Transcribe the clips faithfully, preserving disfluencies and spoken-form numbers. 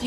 Do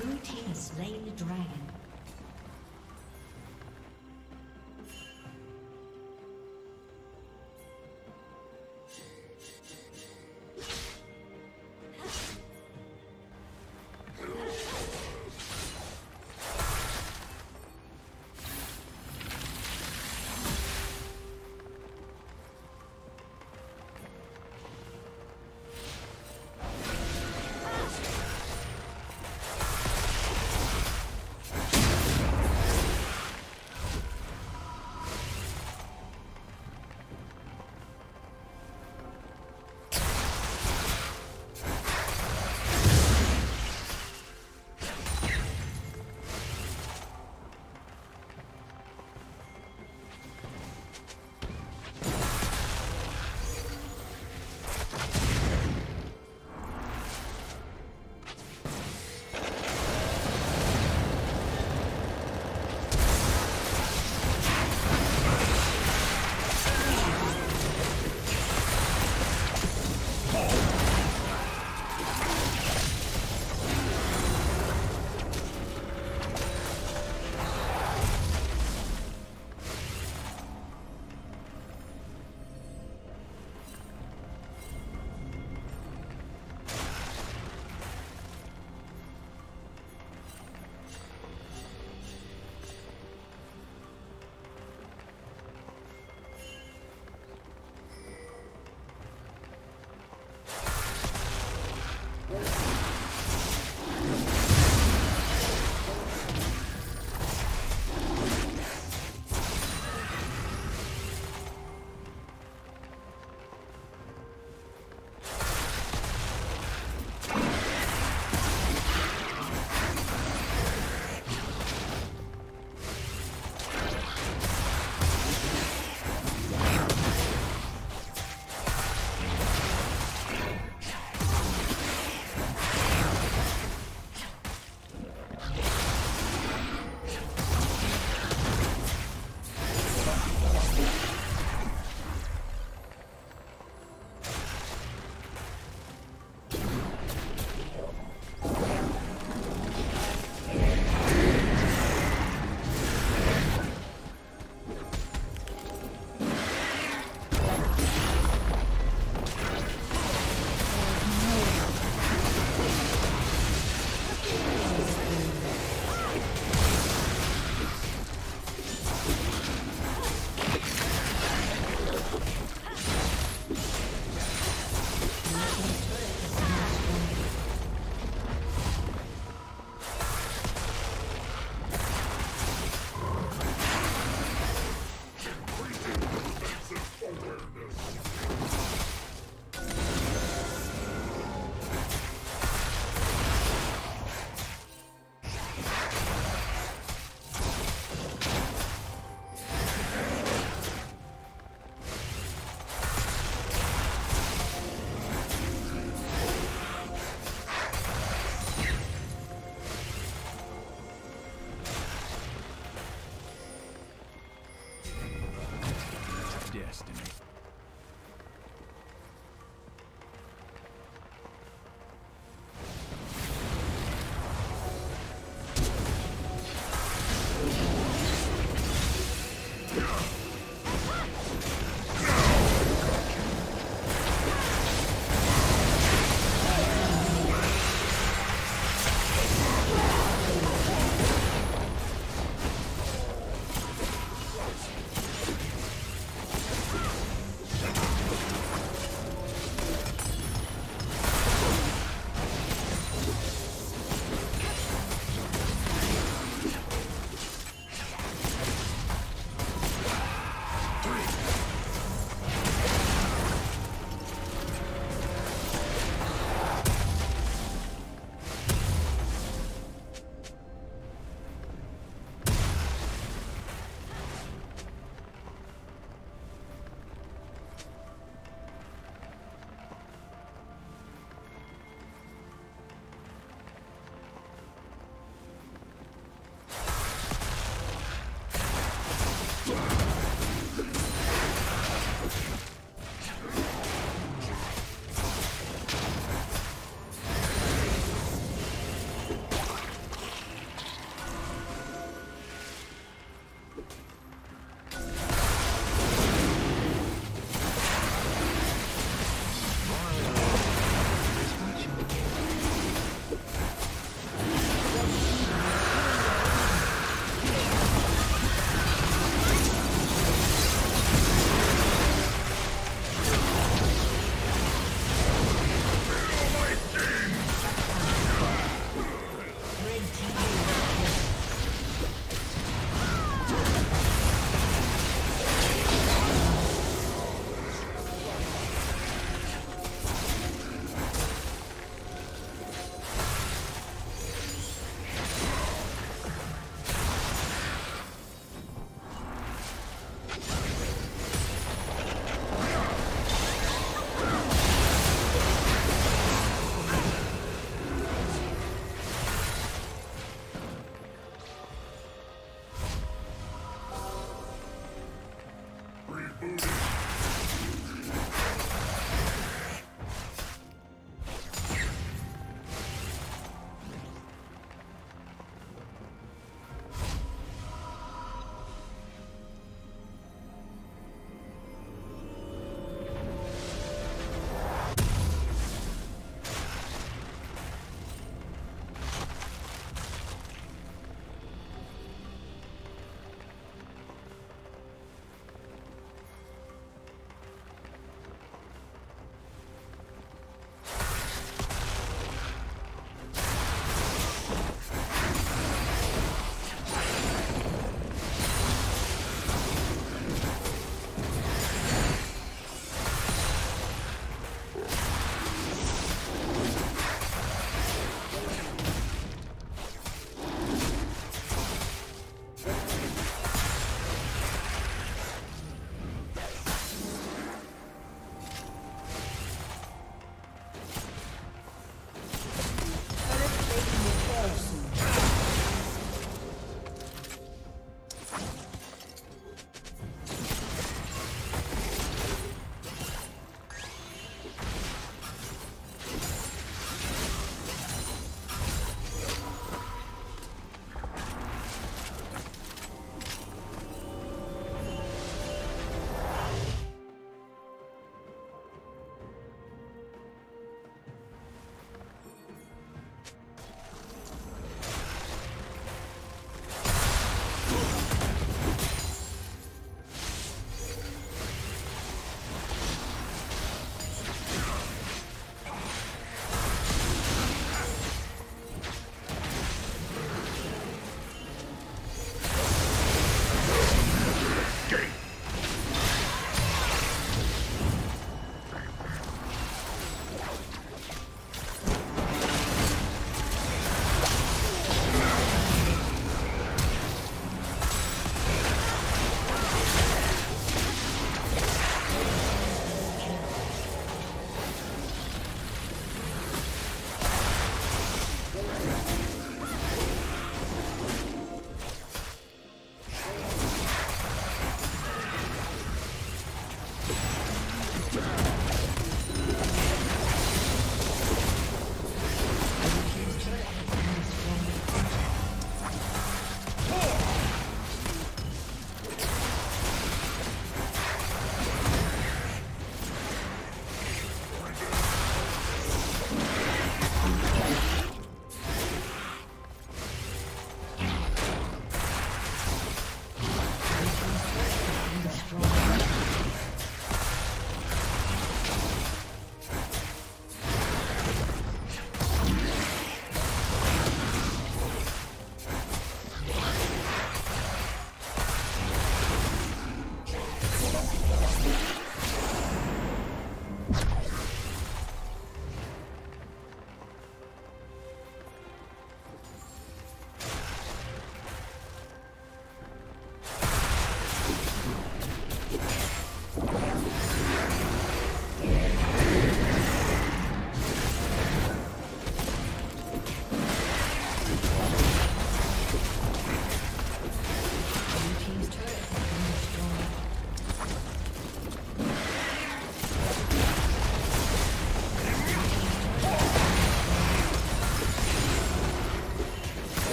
Blue team has slain the dragon.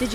Did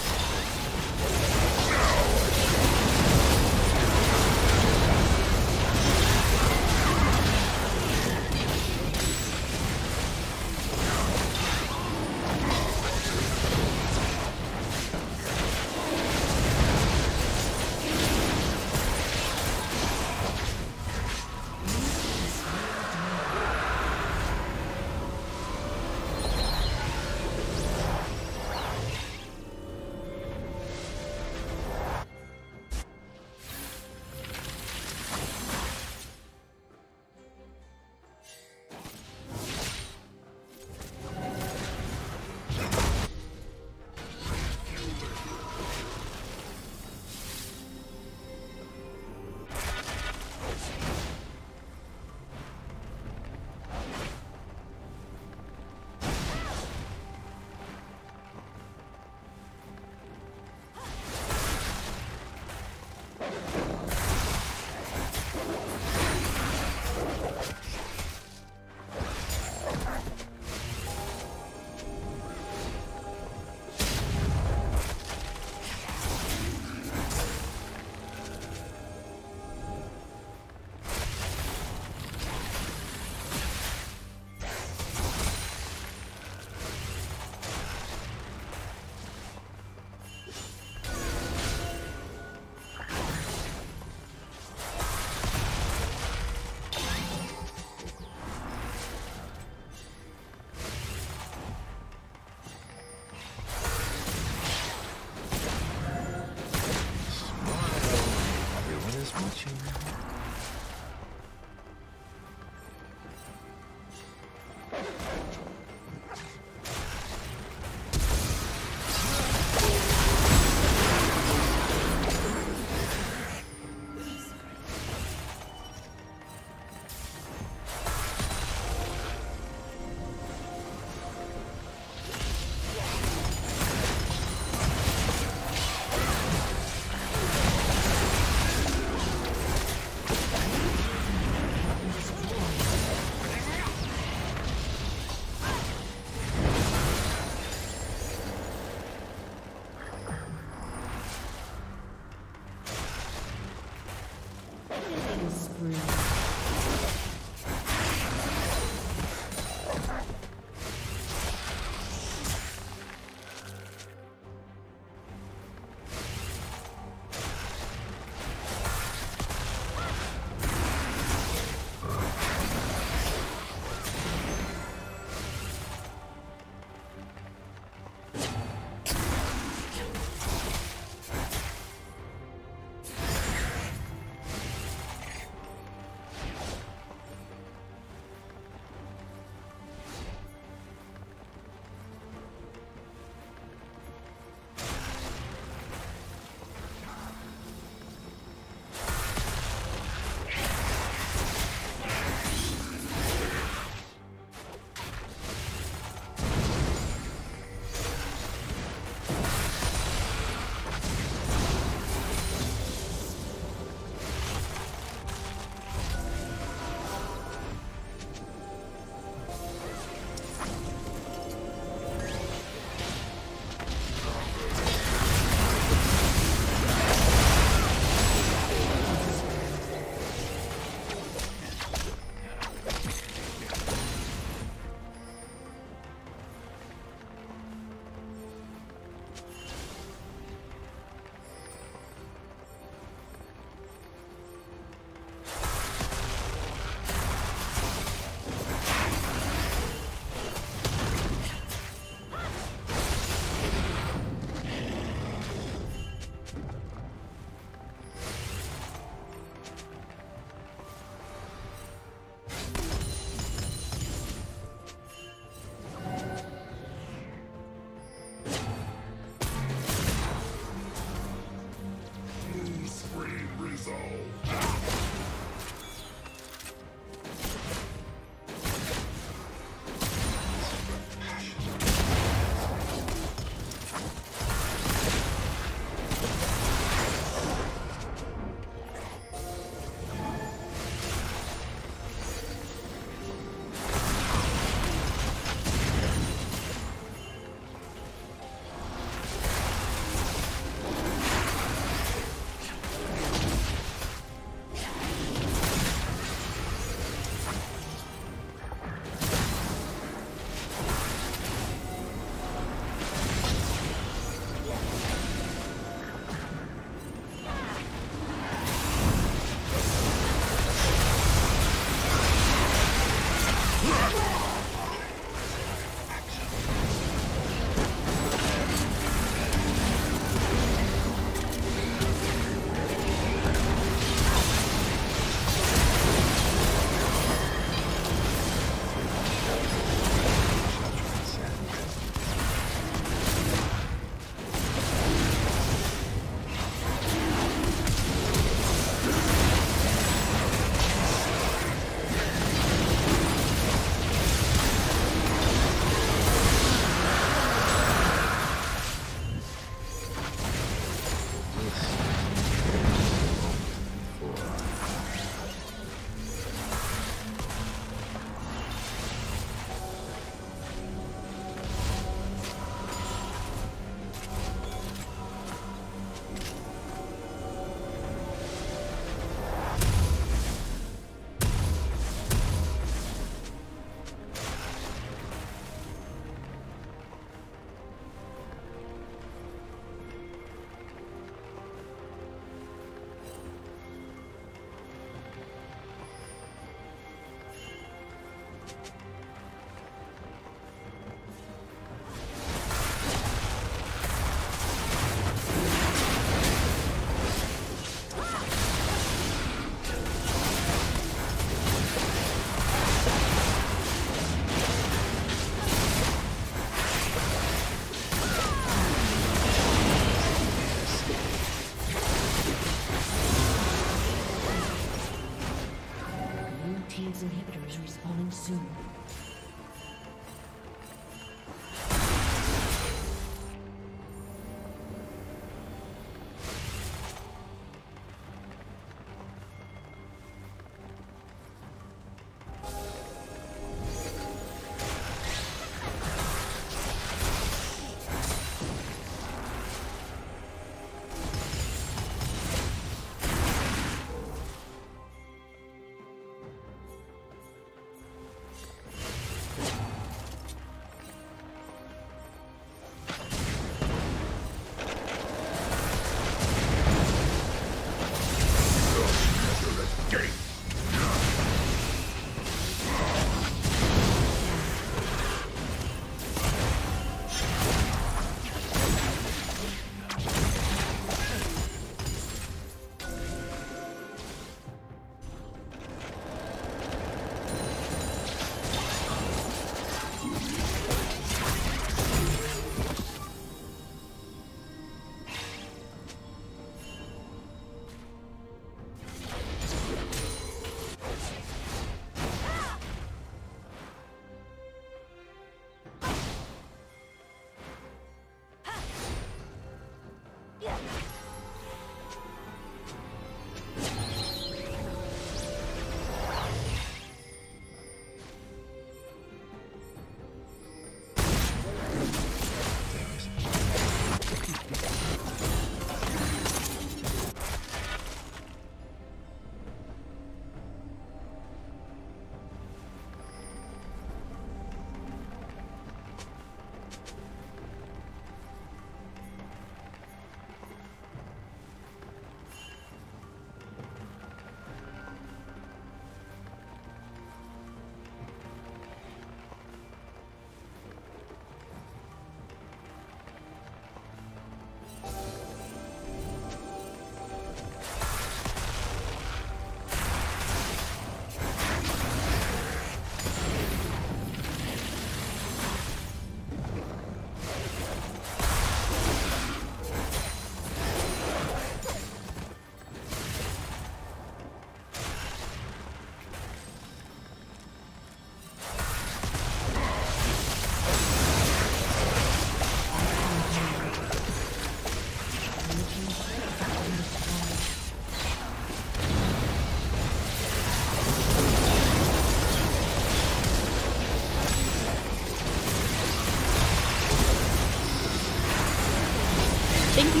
Thank you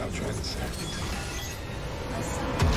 I'll try this out.